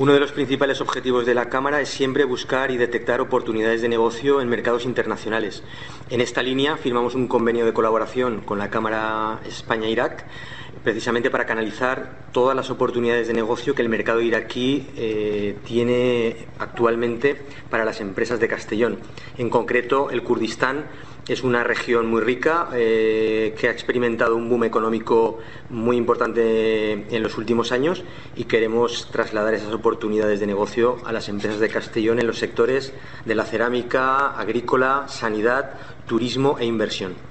Uno de los principales objetivos de la Cámara es siempre buscar y detectar oportunidades de negocio en mercados internacionales. En esta línea firmamos un convenio de colaboración con la Cámara España-Irak, precisamente para canalizar todas las oportunidades de negocio que el mercado iraquí tiene actualmente para las empresas de Castellón. En concreto, el Kurdistán es una región muy rica que ha experimentado un boom económico muy importante en los últimos años y queremos trasladar esas oportunidades de negocio a las empresas de Castellón en los sectores de la cerámica, agrícola, sanidad, turismo e inversión.